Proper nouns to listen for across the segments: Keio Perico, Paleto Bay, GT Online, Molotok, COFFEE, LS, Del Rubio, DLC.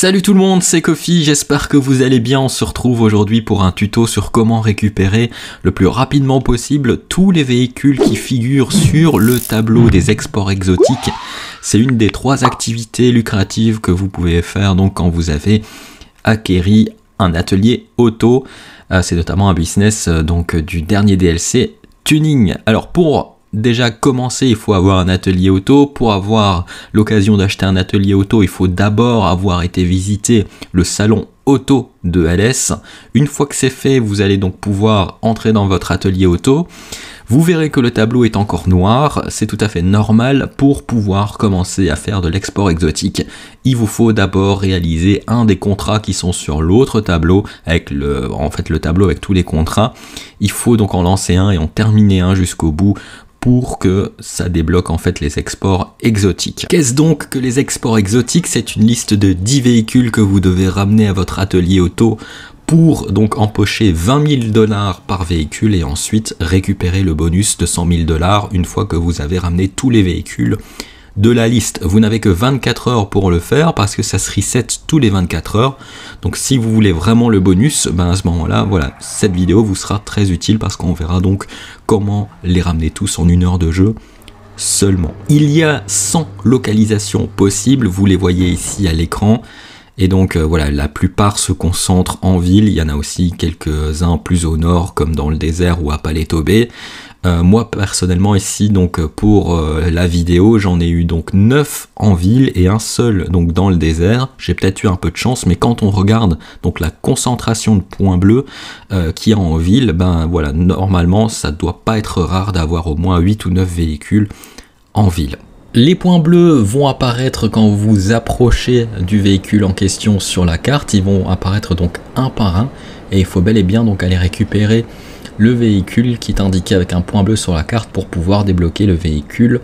Salut tout le monde, c'est COFFEE, j'espère que vous allez bien. On se retrouve aujourd'hui pour un tuto sur comment récupérer le plus rapidement possible tous les véhicules qui figurent sur le tableau des exports exotiques. C'est une des trois activités lucratives que vous pouvez faire donc quand vous avez acquéri un atelier auto. C'est notamment un business donc du dernier DLC tuning. Alors pour déjà commencer, il faut avoir un atelier auto. Pour avoir l'occasion d'acheter un atelier auto, il faut d'abord avoir été visiter le salon auto de LS. Une fois que c'est fait, vous allez donc pouvoir entrer dans votre atelier auto. Vous verrez que le tableau est encore noir, c'est tout à fait normal. Pour pouvoir commencer à faire de l'export exotique, il vous faut d'abord réaliser un des contrats qui sont sur l'autre tableau, avec le tableau avec tous les contrats. Il faut donc en lancer un et en terminer un jusqu'au bout, pour que ça débloque en fait les exports exotiques. Qu'est-ce donc que les exports exotiques? C'est une liste de 10 véhicules que vous devez ramener à votre atelier auto pour donc empocher 20 000 $ par véhicule et ensuite récréer le bonus de 100 000 $ une fois que vous avez ramené tous les véhicules de la liste. Vous n'avez que 24 heures pour le faire parce que ça se reset tous les 24 heures. Donc si vous voulez vraiment le bonus, ben à ce moment-là, voilà, cette vidéo vous sera très utile parce qu'on verra donc comment les ramener tous en une heure de jeu seulement. Il y a 100 localisations possibles, vous les voyez ici à l'écran. Et donc voilà, la plupart se concentrent en ville. Il y en a aussi quelques-uns plus au nord, comme dans le désert ou à Paleto Bay. Moi personnellement ici, donc pour la vidéo, j'en ai eu donc 9 en ville et un seul donc dans le désert. J'ai peut-être eu un peu de chance, mais quand on regarde donc la concentration de points bleus qu'il y a en ville, ben voilà, normalement ça doit pas être rare d'avoir au moins 8 ou 9 véhicules en ville. Les points bleus vont apparaître quand vous approchez du véhicule en question sur la carte. Ils vont apparaître donc un par un et il faut bel et bien donc aller récupérer le véhicule qui est indiqué avec un point bleu sur la carte pour pouvoir débloquer le véhicule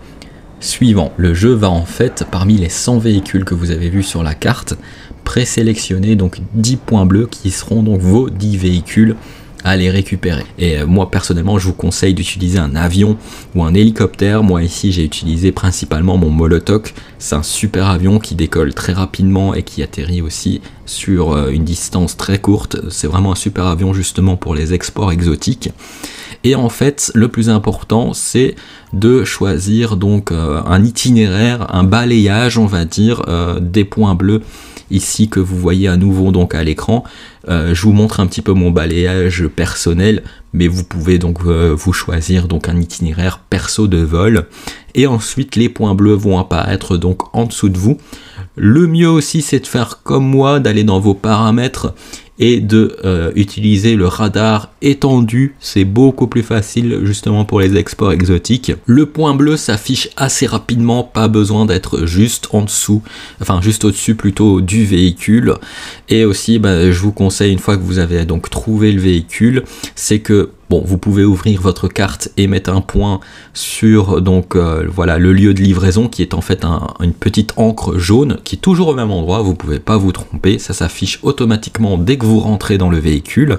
suivant. Le jeu va en fait, parmi les 100 véhicules que vous avez vus sur la carte, présélectionner donc 10 points bleus qui seront donc vos 10 véhicules à les récupérer. Et moi personnellement, je vous conseille d'utiliser un avion ou un hélicoptère. Moi ici, j'ai utilisé principalement mon Molotok. C'est un super avion qui décolle très rapidement et qui atterrit aussi sur une distance très courte. C'est vraiment un super avion justement pour les exports exotiques. Et en fait, le plus important, c'est de choisir donc un itinéraire, un balayage, on va dire, des points bleus ici que vous voyez à nouveau donc à l'écran. Je vous montre un petit peu mon balayage personnel, mais vous pouvez donc vous choisir donc un itinéraire perso de vol. Et ensuite, les points bleus vont apparaître donc en dessous de vous. Le mieux aussi, c'est de faire comme moi, d'aller dans vos paramètres et de utiliser le radar étendu. C'est beaucoup plus facile justement pour les exports exotiques. Le point bleu s'affiche assez rapidement, pas besoin d'être juste en dessous, enfin juste au-dessus plutôt du véhicule. Et aussi, je vous conseille, une fois que vous avez donc trouvé le véhicule, c'est que bon, vous pouvez ouvrir votre carte et mettre un point sur donc voilà, le lieu de livraison qui est en fait une petite encre jaune qui est toujours au même endroit. Vous pouvez pas vous tromper, ça s'affiche automatiquement dès que vous rentrez dans le véhicule.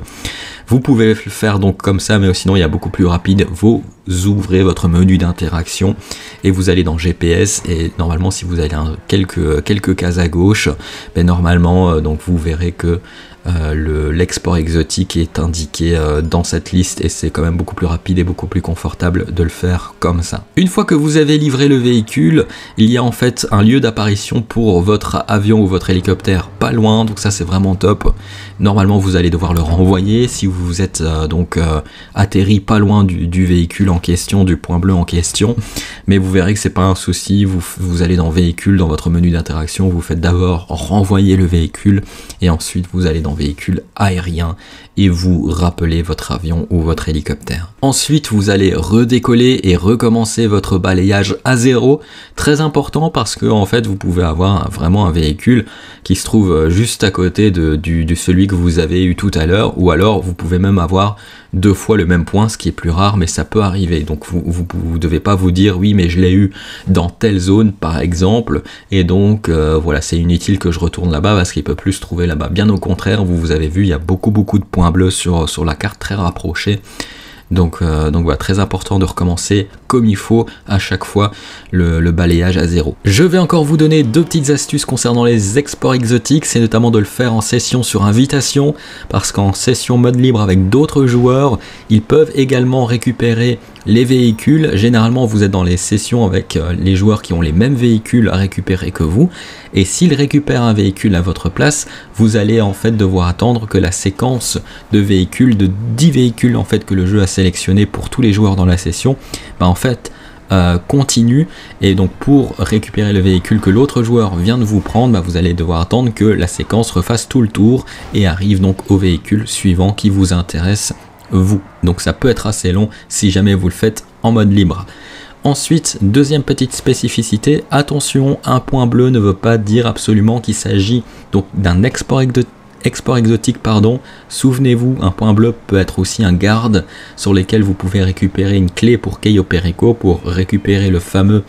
Vous pouvez le faire donc comme ça, mais sinon il y a beaucoup plus rapide. Vous ouvrez votre menu d'interaction et vous allez dans GPS et normalement si vous allez quelques cases à gauche, mais normalement donc vous verrez que l'export exotique est indiqué dans cette liste et c'est quand même beaucoup plus rapide et beaucoup plus confortable de le faire comme ça. Une fois que vous avez livré le véhicule, il y a en fait un lieu d'apparition pour votre avion ou votre hélicoptère pas loin, donc ça c'est vraiment top. Normalement vous allez devoir le renvoyer si vous vous êtes atterri pas loin du véhicule en question, du point bleu en question, mais vous verrez que c'est pas un souci. Vous allez dans véhicule, dans votre menu d'interaction, vous faites d'abord renvoyer le véhicule et ensuite vous allez dans véhicule aérien et vous rappelez votre avion ou votre hélicoptère. Ensuite vous allez redécoller et recommencer votre balayage à zéro. Très important parce que en fait vous pouvez avoir vraiment un véhicule qui se trouve juste à côté de celui que vous avez eu tout à l'heure, ou alors vous pouvez même avoir deux fois le même point, ce qui est plus rare mais ça peut arriver. Donc vous devez pas vous dire oui mais je l'ai eu dans telle zone par exemple et donc voilà, c'est inutile que je retourne là-bas parce qu'il peut plus se trouver là-bas. Bien au contraire, vous avez vu, il y a beaucoup de points bleus sur la carte très rapprochés. Donc voilà, très important de recommencer comme il faut à chaque fois le balayage à zéro. Je vais encore vous donner deux petites astuces concernant les exports exotiques, c'est notamment de le faire en session sur invitation, parce qu'en session mode libre avec d'autres joueurs, ils peuvent également récupérer les véhicules. Généralement vous êtes dans les sessions avec les joueurs qui ont les mêmes véhicules à récupérer que vous, et s'ils récupèrent un véhicule à votre place, vous allez en fait devoir attendre que la séquence de véhicules, de 10 véhicules en fait que le jeu a sélectionné pour tous les joueurs dans la session, bah en fait continue, et donc pour récupérer le véhicule que l'autre joueur vient de vous prendre, bah vous allez devoir attendre que la séquence refasse tout le tour et arrive donc au véhicule suivant qui vous intéresse vous. Donc ça peut être assez long si jamais vous le faites en mode libre. Ensuite, deuxième petite spécificité, attention, un point bleu ne veut pas dire absolument qu'il s'agit donc d'un export exotique, pardon. Souvenez-vous, un point bleu peut être aussi un garde sur lequel vous pouvez récupérer une clé pour Keio Perico, pour récupérer le fameux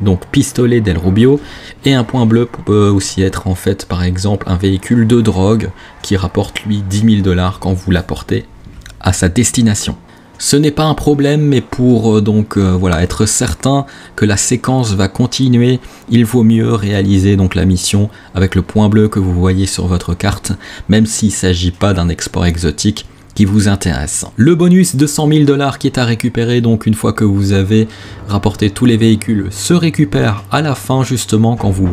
donc pistolet Del Rubio, et un point bleu peut aussi être en fait par exemple un véhicule de drogue qui rapporte lui 10 000 $ quand vous l'apportez à sa destination. Ce n'est pas un problème, mais pour donc voilà, être certain que la séquence va continuer, il vaut mieux réaliser donc la mission avec le point bleu que vous voyez sur votre carte, même s'il ne s'agit pas d'un export exotique qui vous intéresse. Le bonus de 100 000 $ qui est à récupérer donc une fois que vous avez rapporté tous les véhicules se récupère à la fin, justement quand vous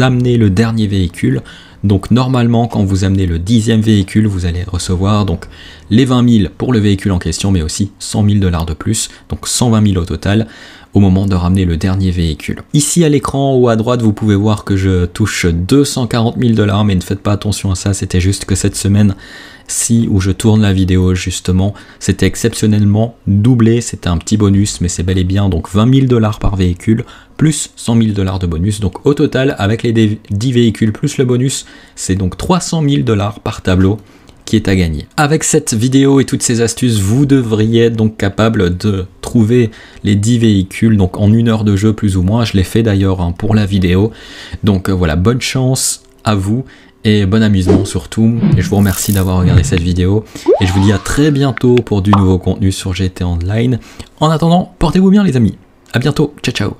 amenez le dernier véhicule. Donc normalement quand vous amenez le 10e véhicule, vous allez recevoir donc les 20 000 pour le véhicule en question, mais aussi 100 000 $ de plus, donc 120 000 au total au moment de ramener le dernier véhicule. Ici à l'écran ou à droite, vous pouvez voir que je touche 240 000 $, mais ne faites pas attention à ça, c'était juste que cette semaine-ci où je tourne la vidéo justement, c'était exceptionnellement doublé, c'était un petit bonus, mais c'est bel et bien donc 20 000 $ par véhicule, plus 100 000 $ de bonus. Donc au total, avec les 10 véhicules plus le bonus, c'est donc 300 000 $ par tableau qui est à gagner. Avec cette vidéo et toutes ces astuces, vous devriez être donc capable de trouver les 10 véhicules donc en 1 heure de jeu plus ou moins. Je l'ai fait d'ailleurs hein, pour la vidéo. Donc voilà, bonne chance à vous et bon amusement surtout. Et je vous remercie d'avoir regardé cette vidéo et je vous dis à très bientôt pour du nouveau contenu sur GT Online. En attendant, portez-vous bien les amis. À bientôt, ciao ciao.